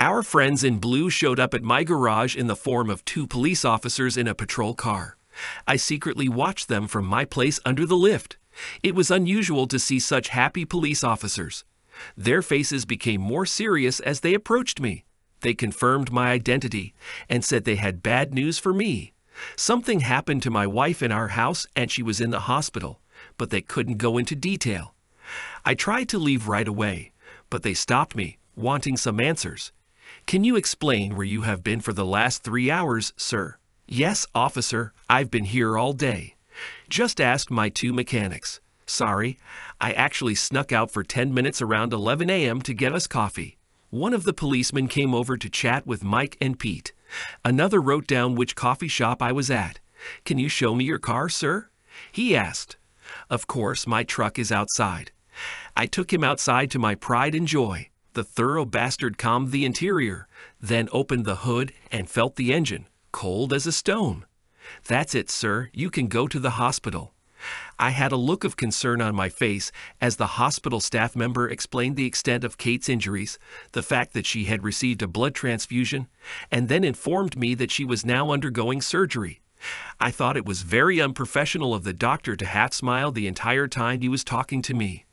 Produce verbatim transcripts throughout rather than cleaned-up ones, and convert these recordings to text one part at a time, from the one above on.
Our friends in blue showed up at my garage in the form of two police officers in a patrol car. I secretly watched them from my place under the lift. It was unusual to see such happy police officers. Their faces became more serious as they approached me. They confirmed my identity and said they had bad news for me. Something happened to my wife in our house and she was in the hospital, but they couldn't go into detail. I tried to leave right away, but they stopped me, wanting some answers. Can you explain where you have been for the last three hours, sir? Yes, officer, I've been here all day. Just asked my two mechanics. Sorry, I actually snuck out for ten minutes around eleven a m to get us coffee. One of the policemen came over to chat with Mike and Pete. Another wrote down which coffee shop I was at. Can you show me your car, sir? He asked. Of course, my truck is outside. I took him outside to my pride and joy. The thorough bastard calmed the interior, then opened the hood and felt the engine, cold as a stone. That's it, sir, you can go to the hospital. I had a look of concern on my face as the hospital staff member explained the extent of Kate's injuries, the fact that she had received a blood transfusion, and then informed me that she was now undergoing surgery. I thought it was very unprofessional of the doctor to half-smile the entire time he was talking to me.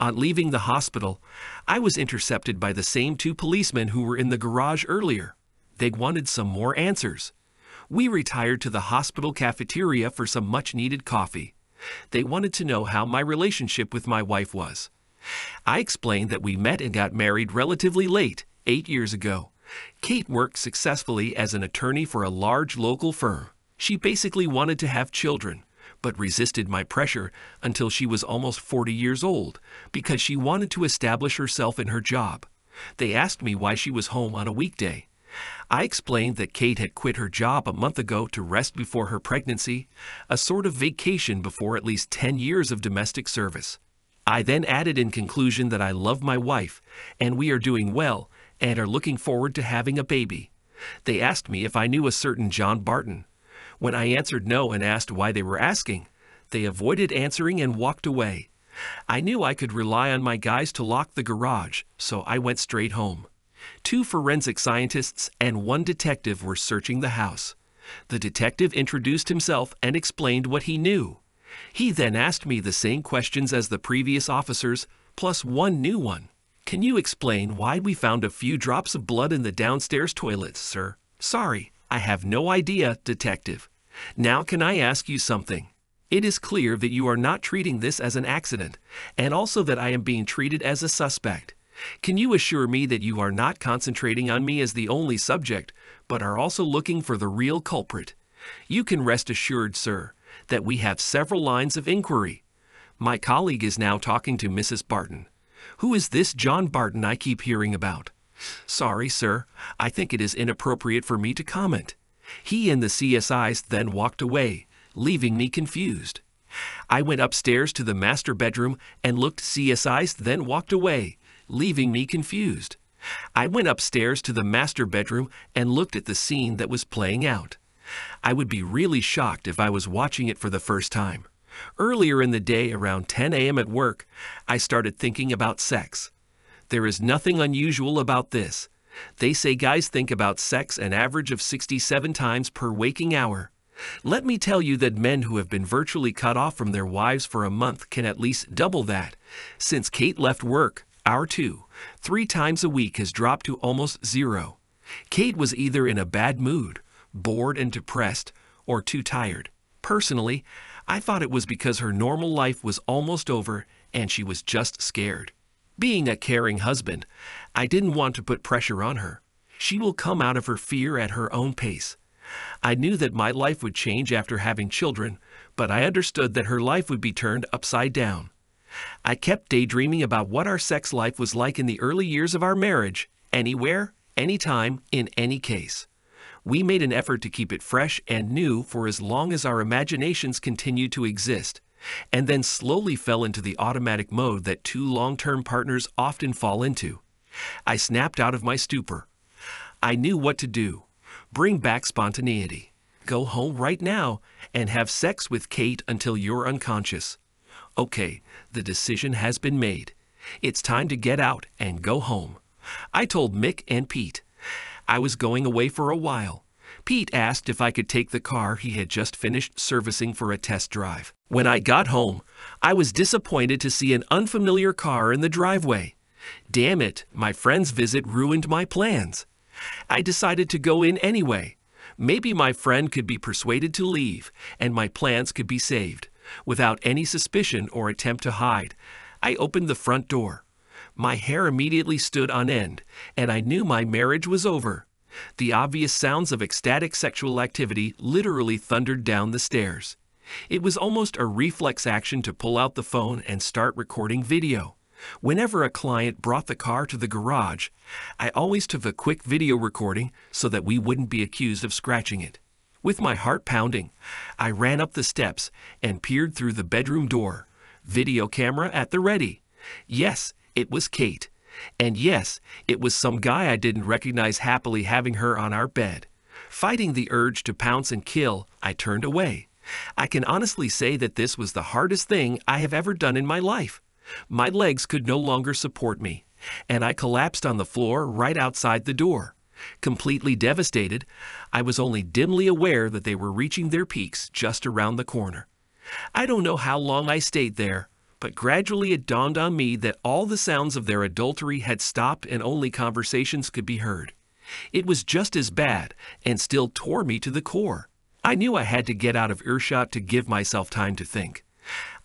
On leaving the hospital, I was intercepted by the same two policemen who were in the garage earlier. They wanted some more answers. We retired to the hospital cafeteria for some much-needed coffee. They wanted to know how my relationship with my wife was. I explained that we met and got married relatively late, eight years ago. Kate worked successfully as an attorney for a large local firm. She basically wanted to have children, but resisted my pressure until she was almost forty years old, because she wanted to establish herself in her job. They asked me why she was home on a weekday. I explained that Kate had quit her job a month ago to rest before her pregnancy, a sort of vacation before at least ten years of domestic service. I then added in conclusion that I love my wife, and we are doing well, and are looking forward to having a baby. They asked me if I knew a certain John Barton. When I answered no and asked why they were asking, they avoided answering and walked away. I knew I could rely on my guys to lock the garage, so I went straight home. Two forensic scientists and one detective were searching the house. The detective introduced himself and explained what he knew. He then asked me the same questions as the previous officers, plus one new one. Can you explain why we found a few drops of blood in the downstairs toilets, sir? Sorry, I have no idea, detective. Now can I ask you something? It is clear that you are not treating this as an accident, and also that I am being treated as a suspect. Can you assure me that you are not concentrating on me as the only subject, but are also looking for the real culprit? You can rest assured, sir, that we have several lines of inquiry. My colleague is now talking to Missus Barton. Who is this John Barton I keep hearing about? Sorry, sir, I think it is inappropriate for me to comment. He and the C S Is then walked away, leaving me confused. I went upstairs to the master bedroom and looked. C S Is then walked away, leaving me confused. I went upstairs to the master bedroom and looked at the scene that was playing out. I would be really shocked if I was watching it for the first time. Earlier in the day, around ten a m at work, I started thinking about sex. There is nothing unusual about this. They say guys think about sex an average of sixty-seven times per waking hour. Let me tell you that men who have been virtually cut off from their wives for a month can at least double that. Since Kate left work, our two, three times a week has dropped to almost zero. Kate was either in a bad mood, bored and depressed, or too tired. Personally, I thought it was because her normal life was almost over and she was just scared. Being a caring husband, I didn't want to put pressure on her. She will come out of her fear at her own pace. I knew that my life would change after having children, but I understood that her life would be turned upside down. I kept daydreaming about what our sex life was like in the early years of our marriage, anywhere, anytime, in any case. We made an effort to keep it fresh and new for as long as our imaginations continued to exist, and then slowly fell into the automatic mode that two long-term partners often fall into. I snapped out of my stupor. I knew what to do. Bring back spontaneity. Go home right now and have sex with Kate until you're unconscious. Okay, the decision has been made. It's time to get out and go home. I told Mick and Pete. I was going away for a while. Pete asked if I could take the car he had just finished servicing for a test drive. When I got home, I was disappointed to see an unfamiliar car in the driveway. Damn it, my friend's visit ruined my plans. I decided to go in anyway. Maybe my friend could be persuaded to leave, and my plans could be saved. Without any suspicion or attempt to hide, I opened the front door. My hair immediately stood on end, and I knew my marriage was over. The obvious sounds of ecstatic sexual activity literally thundered down the stairs. It was almost a reflex action to pull out the phone and start recording video. Whenever a client brought the car to the garage, I always took a quick video recording so that we wouldn't be accused of scratching it. With my heart pounding, I ran up the steps and peered through the bedroom door, video camera at the ready. Yes, it was Kate. And yes, it was some guy I didn't recognize happily having her on our bed. Fighting the urge to pounce and kill, I turned away. I can honestly say that this was the hardest thing I have ever done in my life. My legs could no longer support me, and I collapsed on the floor right outside the door. Completely devastated, I was only dimly aware that they were reaching their peaks just around the corner. I don't know how long I stayed there, but gradually it dawned on me that all the sounds of their adultery had stopped and only conversations could be heard. It was just as bad and still tore me to the core. I knew I had to get out of earshot to give myself time to think.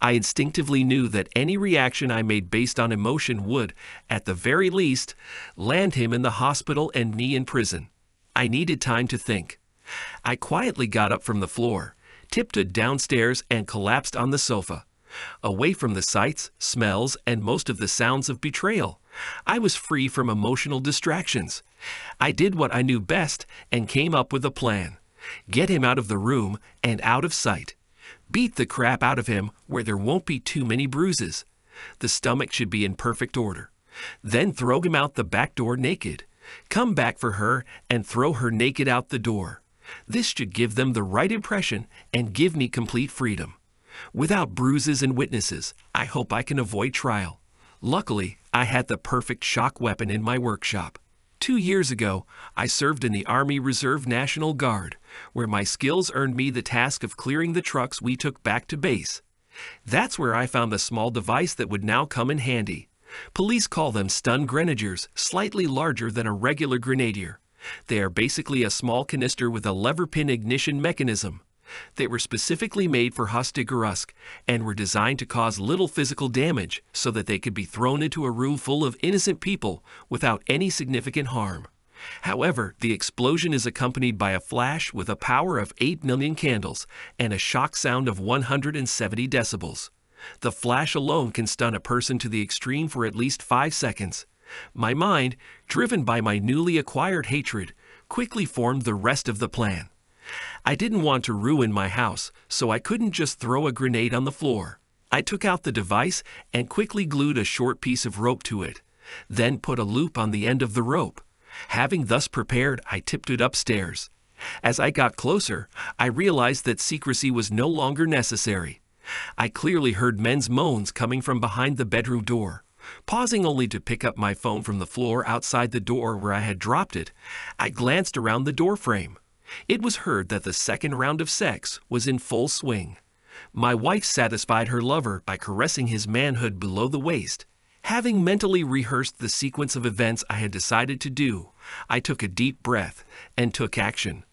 I instinctively knew that any reaction I made based on emotion would, at the very least, land him in the hospital and me in prison. I needed time to think. I quietly got up from the floor, tiptoed downstairs, and collapsed on the sofa. Away from the sights, smells, and most of the sounds of betrayal, I was free from emotional distractions. I did what I knew best and came up with a plan. Get him out of the room and out of sight. Beat the crap out of him where there won't be too many bruises. The stomach should be in perfect order. Then throw him out the back door naked. Come back for her and throw her naked out the door. This should give them the right impression and give me complete freedom. Without bruises and witnesses, I hope I can avoid trial. Luckily, I had the perfect shock weapon in my workshop. Two years ago, I served in the Army Reserve National Guard, where my skills earned me the task of clearing the trucks we took back to base. That's where I found a small device that would now come in handy. Police call them stun grenadiers, slightly larger than a regular grenadier. They are basically a small canister with a lever-pin ignition mechanism. They were specifically made for Hostigorsk and were designed to cause little physical damage so that they could be thrown into a room full of innocent people without any significant harm. However, the explosion is accompanied by a flash with a power of eight million candles and a shock sound of one hundred seventy decibels. The flash alone can stun a person to the extreme for at least five seconds. My mind, driven by my newly acquired hatred, quickly formed the rest of the plan. I didn't want to ruin my house, so I couldn't just throw a grenade on the floor. I took out the device and quickly glued a short piece of rope to it, then put a loop on the end of the rope. Having thus prepared, I tipped it upstairs. As I got closer, I realized that secrecy was no longer necessary. I clearly heard men's moans coming from behind the bedroom door. Pausing only to pick up my phone from the floor outside the door where I had dropped it, I glanced around the doorframe. It was heard that the second round of sex was in full swing. My wife satisfied her lover by caressing his manhood below the waist. Having mentally rehearsed the sequence of events I had decided to do, I took a deep breath and took action.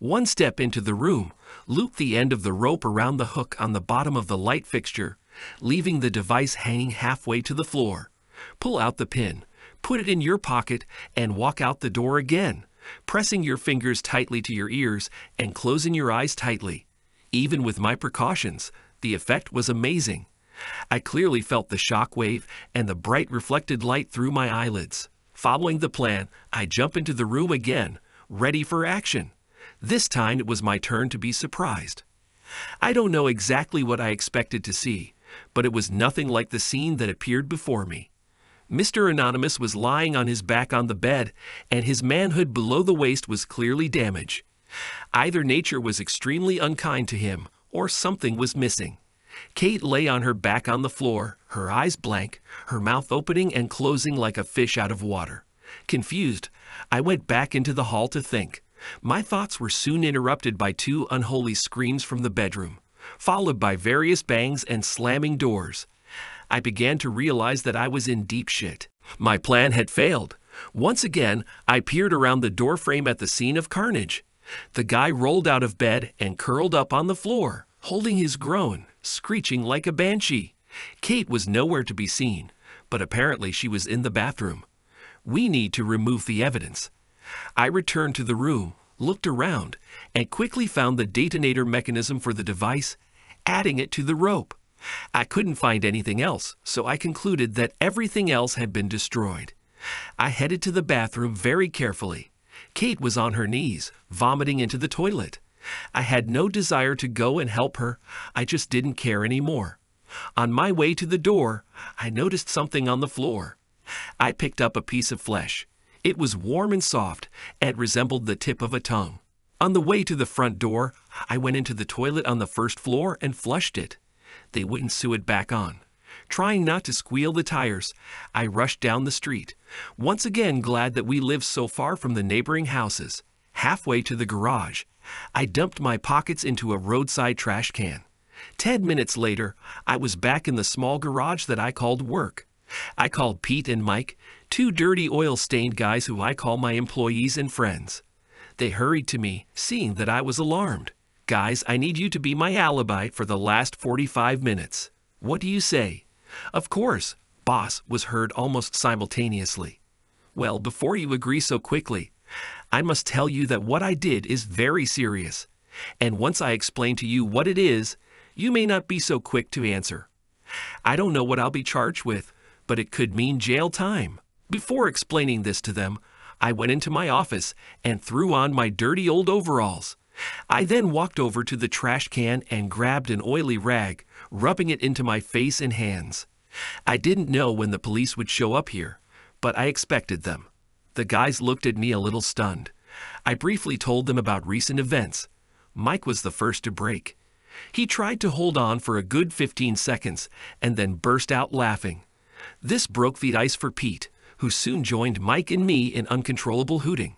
One step into the room, looped the end of the rope around the hook on the bottom of the light fixture, leaving the device hanging halfway to the floor. Pull out the pin, put it in your pocket, and walk out the door again, pressing your fingers tightly to your ears and closing your eyes tightly. Even with my precautions, the effect was amazing. I clearly felt the shock wave and the bright reflected light through my eyelids. Following the plan, I jump into the room again, ready for action. This time it was my turn to be surprised. I don't know exactly what I expected to see, but it was nothing like the scene that appeared before me. Mister Anonymous was lying on his back on the bed, and his manhood below the waist was clearly damaged. Either nature was extremely unkind to him, or something was missing. Kate lay on her back on the floor, her eyes blank, her mouth opening and closing like a fish out of water. Confused, I went back into the hall to think. My thoughts were soon interrupted by two unholy screams from the bedroom, followed by various bangs and slamming doors. I began to realize that I was in deep shit. My plan had failed. Once again, I peered around the doorframe at the scene of carnage. The guy rolled out of bed and curled up on the floor, holding his groan, screeching like a banshee. Kate was nowhere to be seen, but apparently she was in the bathroom. We need to remove the evidence. I returned to the room, looked around, and quickly found the detonator mechanism for the device, adding it to the rope. I couldn't find anything else, so I concluded that everything else had been destroyed. I headed to the bathroom very carefully. Kate was on her knees, vomiting into the toilet. I had no desire to go and help her. I just didn't care anymore. On my way to the door, I noticed something on the floor. I picked up a piece of flesh. It was warm and soft, and resembled the tip of a tongue. On the way to the front door, I went into the toilet on the first floor and flushed it. They wouldn't sew it back on. Trying not to squeal the tires, I rushed down the street, once again glad that we lived so far from the neighboring houses. Halfway to the garage, I dumped my pockets into a roadside trash can. Ten minutes later, I was back in the small garage that I called work. I called Pete and Mike, two dirty oil-stained guys who I call my employees and friends. They hurried to me, seeing that I was alarmed. "Guys, I need you to be my alibi for the last forty-five minutes. What do you say?" "Of course, boss," was heard almost simultaneously. "Well, before you agree so quickly, I must tell you that what I did is very serious. And once I explain to you what it is, you may not be so quick to answer. I don't know what I'll be charged with, but it could mean jail time." Before explaining this to them, I went into my office and threw on my dirty old overalls. I then walked over to the trash can and grabbed an oily rag, rubbing it into my face and hands. I didn't know when the police would show up here, but I expected them. The guys looked at me a little stunned. I briefly told them about recent events. Mike was the first to break. He tried to hold on for a good fifteen seconds and then burst out laughing. This broke the ice for Pete, who soon joined Mike and me in uncontrollable hooting.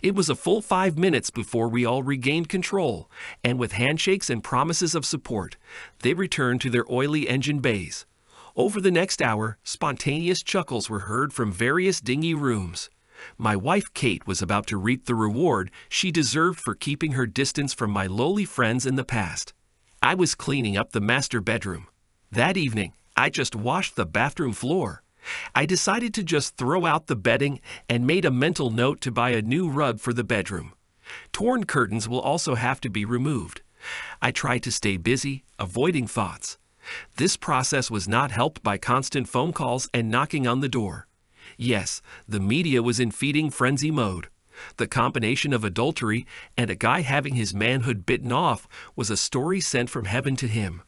It was a full five minutes before we all regained control, and with handshakes and promises of support, they returned to their oily engine bays. Over the next hour, spontaneous chuckles were heard from various dingy rooms. My wife Kate was about to reap the reward she deserved for keeping her distance from my lowly friends in the past. I was cleaning up the master bedroom. That evening, I just washed the bathroom floor. I decided to just throw out the bedding and made a mental note to buy a new rug for the bedroom. Torn curtains will also have to be removed. I tried to stay busy, avoiding thoughts. This process was not helped by constant phone calls and knocking on the door. Yes, the media was in feeding frenzy mode. The combination of adultery and a guy having his manhood bitten off was a story sent from heaven to him.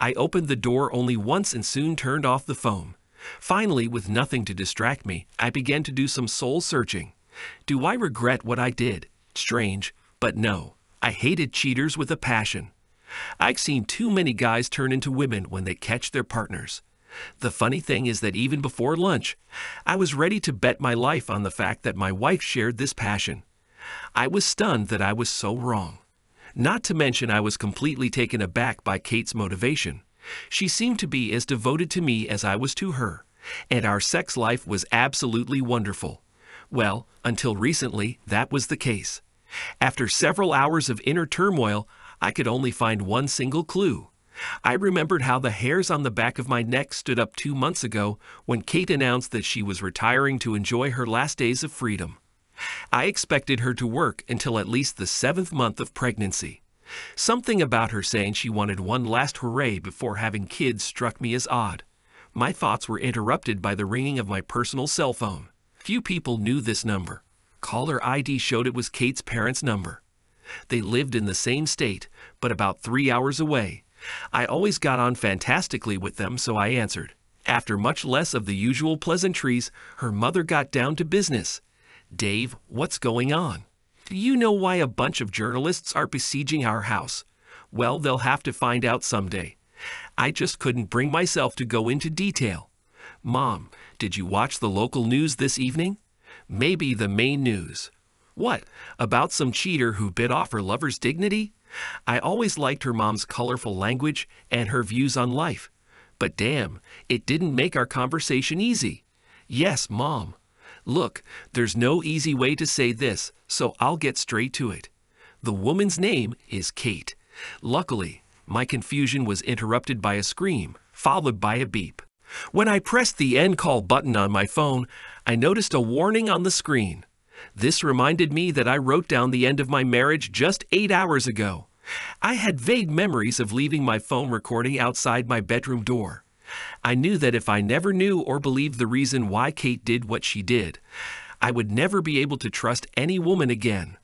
I opened the door only once and soon turned off the phone. Finally, with nothing to distract me, I began to do some soul searching. Do I regret what I did? Strange, but no. I hated cheaters with a passion. I've seen too many guys turn into women when they catch their partners. The funny thing is that even before lunch, I was ready to bet my life on the fact that my wife shared this passion. I was stunned that I was so wrong. Not to mention I was completely taken aback by Kate's motivation. She seemed to be as devoted to me as I was to her, and our sex life was absolutely wonderful. Well, until recently, that was the case. After several hours of inner turmoil, I could only find one single clue. I remembered how the hairs on the back of my neck stood up two months ago when Kate announced that she was retiring to enjoy her last days of freedom. I expected her to work until at least the seventh month of pregnancy. Something about her saying she wanted one last hooray before having kids struck me as odd. My thoughts were interrupted by the ringing of my personal cell phone. Few people knew this number. Caller I D showed it was Kate's parents' number. They lived in the same state, but about three hours away. I always got on fantastically with them, so I answered. After much less of the usual pleasantries, her mother got down to business. "Dave, what's going on? Do you know why a bunch of journalists are besieging our house?" "Well, they'll have to find out someday." I just couldn't bring myself to go into detail. "Mom, did you watch the local news this evening?" may be the main news. What, about some cheater who bit off her lover's dignity? I always liked her mom's colorful language and her views on life. But damn, it didn't make our conversation easy. Yes, Mom. Look, there's no easy way to say this, so I'll get straight to it. The woman's name is Kate. Luckily, my confusion was interrupted by a scream, followed by a beep. When I pressed the end call button on my phone, I noticed a warning on the screen. This reminded me that I wrote down the end of my marriage just eight hours ago. I had vague memories of leaving my phone recording outside my bedroom door. I knew that if I never knew or believed the reason why Kate did what she did, I would never be able to trust any woman again.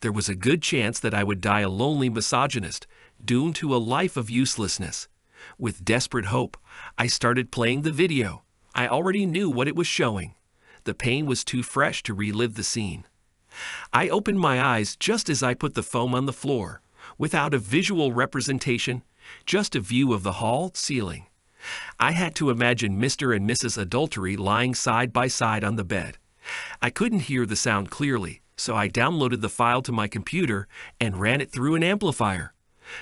There was a good chance that I would die a lonely misogynist, doomed to a life of uselessness. With desperate hope, I started playing the video. I already knew what it was showing. The pain was too fresh to relive the scene. I opened my eyes just as I put the phone on the floor, without a visual representation, just a view of the hall ceiling. I had to imagine Mister and Missus Adultery lying side by side on the bed. I couldn't hear the sound clearly, so I downloaded the file to my computer and ran it through an amplifier.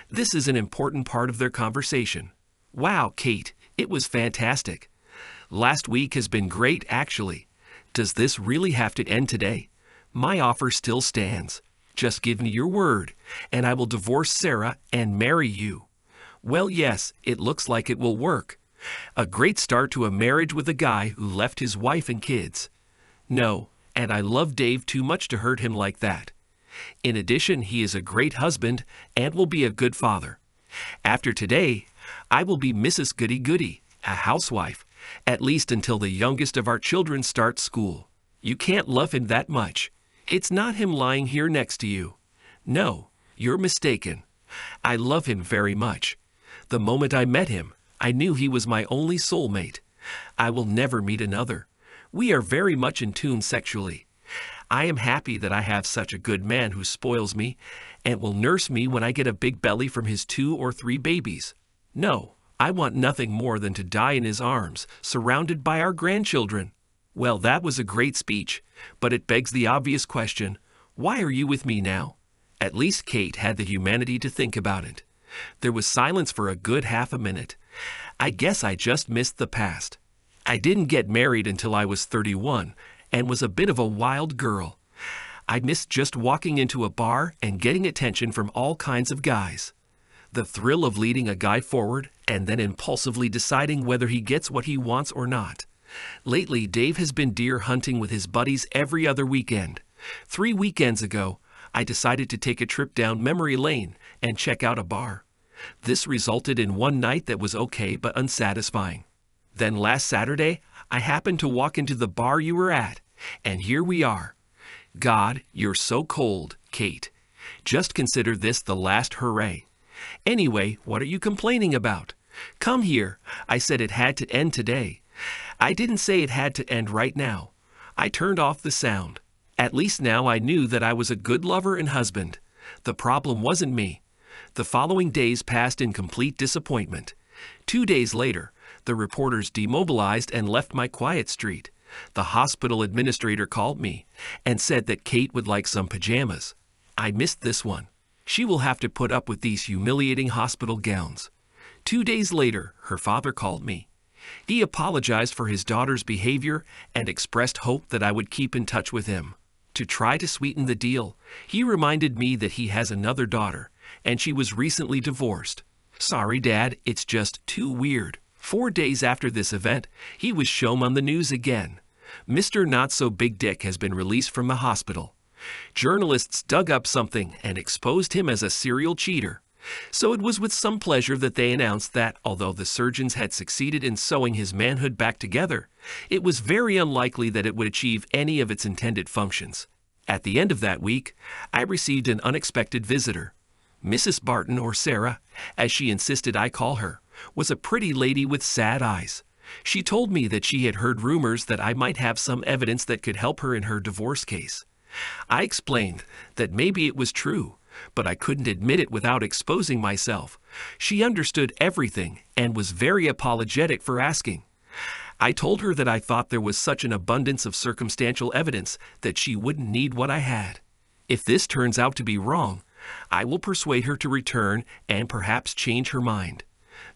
This is an important part of their conversation. Wow, Kate, it was fantastic. Last week has been great, actually. Does this really have to end today? My offer still stands. Just give me your word, and I will divorce Sarah and marry you. Well, yes, it looks like it will work. A great start to a marriage with a guy who left his wife and kids. No, and I love Dave too much to hurt him like that. In addition, he is a great husband and will be a good father. After today, I will be Missus Goody Goody, a housewife, at least until the youngest of our children starts school. You can't love him that much. It's not him lying here next to you. No, you're mistaken. I love him very much. The moment I met him, I knew he was my only soulmate. I will never meet another. We are very much in tune sexually. I am happy that I have such a good man who spoils me and will nurse me when I get a big belly from his two or three babies. No, I want nothing more than to die in his arms, surrounded by our grandchildren. Well, that was a great speech, but it begs the obvious question, why are you with me now? At least Kate had the humanity to think about it. There was silence for a good half a minute. I guess I just missed the past. I didn't get married until I was thirty-one, and was a bit of a wild girl. I missed just walking into a bar and getting attention from all kinds of guys. The thrill of leading a guy forward and then impulsively deciding whether he gets what he wants or not. Lately, Dave has been deer hunting with his buddies every other weekend. Three weekends ago, I decided to take a trip down memory lane and check out a bar. This resulted in one night that was okay but unsatisfying. Then last Saturday, I happened to walk into the bar you were at, and here we are. God, you're so cold, Kate. Just consider this the last hurrah. Anyway, what are you complaining about? Come here. I said it had to end today. I didn't say it had to end right now. I turned off the sound. At least now I knew that I was a good lover and husband. The problem wasn't me. The following days passed in complete disappointment. Two days later, the reporters demobilized and left my quiet street. The hospital administrator called me and said that Kate would like some pajamas. I missed this one. She will have to put up with these humiliating hospital gowns. Two days later, her father called me. He apologized for his daughter's behavior and expressed hope that I would keep in touch with him. To try to sweeten the deal, he reminded me that he has another daughter, and she was recently divorced. Sorry, Dad, it's just too weird. Four days after this event, he was shown on the news again. Mister Not So Big Dick has been released from the hospital. Journalists dug up something and exposed him as a serial cheater. So it was with some pleasure that they announced that, although the surgeons had succeeded in sewing his manhood back together, it was very unlikely that it would achieve any of its intended functions. At the end of that week, I received an unexpected visitor. Missus Barton, or Sarah, as she insisted I call her, was a pretty lady with sad eyes. She told me that she had heard rumors that I might have some evidence that could help her in her divorce case. I explained that maybe it was true, but I couldn't admit it without exposing myself. She understood everything and was very apologetic for asking. I told her that I thought there was such an abundance of circumstantial evidence that she wouldn't need what I had. If this turns out to be wrong, I will persuade her to return and perhaps change her mind.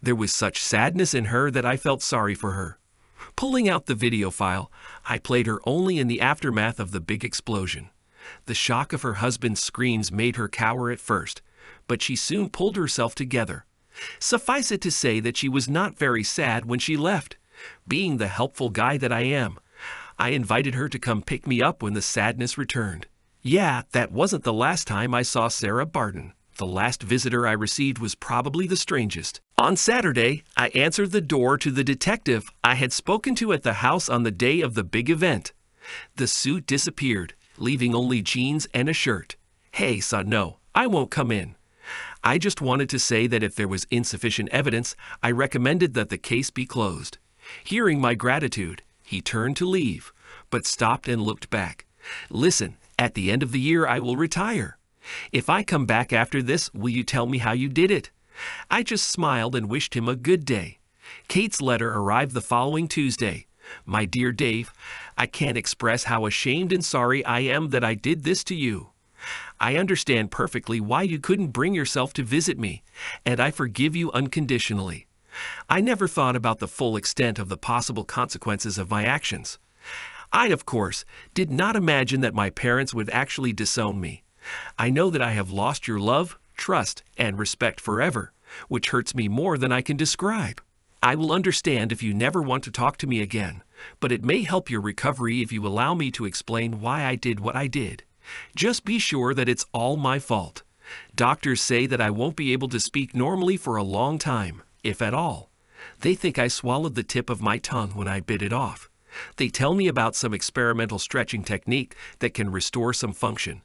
There was such sadness in her that I felt sorry for her. Pulling out the video file, I played her only in the aftermath of the big explosion. The shock of her husband's screams made her cower at first, but she soon pulled herself together. Suffice it to say that she was not very sad when she left. Being the helpful guy that I am, I invited her to come pick me up when the sadness returned. Yeah, that wasn't the last time I saw Sarah Barton. The last visitor I received was probably the strangest. On Saturday, I answered the door to the detective I had spoken to at the house on the day of the big event. The suit disappeared, leaving only jeans and a shirt. Hey, son, no, I won't come in. I just wanted to say that if there was insufficient evidence, I recommended that the case be closed. Hearing my gratitude, he turned to leave, but stopped and looked back. Listen, at the end of the year I will retire. If I come back after this, will you tell me how you did it? I just smiled and wished him a good day. Kate's letter arrived the following Tuesday. My dear Dave, I can't express how ashamed and sorry I am that I did this to you. I understand perfectly why you couldn't bring yourself to visit me, and I forgive you unconditionally. I never thought about the full extent of the possible consequences of my actions. I, of course, did not imagine that my parents would actually disown me. I know that I have lost your love, trust, and respect forever, which hurts me more than I can describe. I will understand if you never want to talk to me again, but it may help your recovery if you allow me to explain why I did what I did. Just be sure that it's all my fault. Doctors say that I won't be able to speak normally for a long time, if at all. They think I swallowed the tip of my tongue when I bit it off. They tell me about some experimental stretching technique that can restore some function.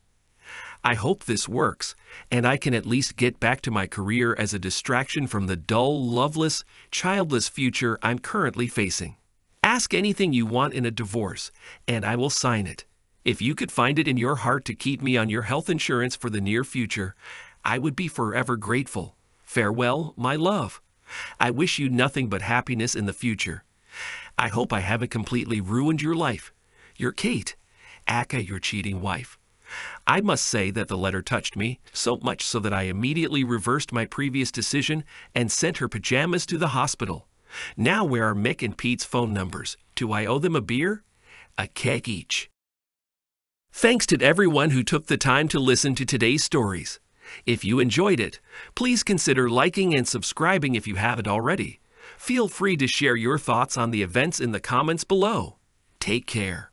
I hope this works, and I can at least get back to my career as a distraction from the dull, loveless, childless future I'm currently facing. Ask anything you want in a divorce, and I will sign it. If you could find it in your heart to keep me on your health insurance for the near future, I would be forever grateful. Farewell, my love. I wish you nothing but happiness in the future. I hope I haven't completely ruined your life. Your Kate, aka your cheating wife. I must say that the letter touched me, so much so that I immediately reversed my previous decision and sent her pajamas to the hospital. Now where are Mick and Pete's phone numbers? Do I owe them a beer? A keg each. Thanks to everyone who took the time to listen to today's stories. If you enjoyed it, please consider liking and subscribing if you haven't already. Feel free to share your thoughts on the events in the comments below. Take care.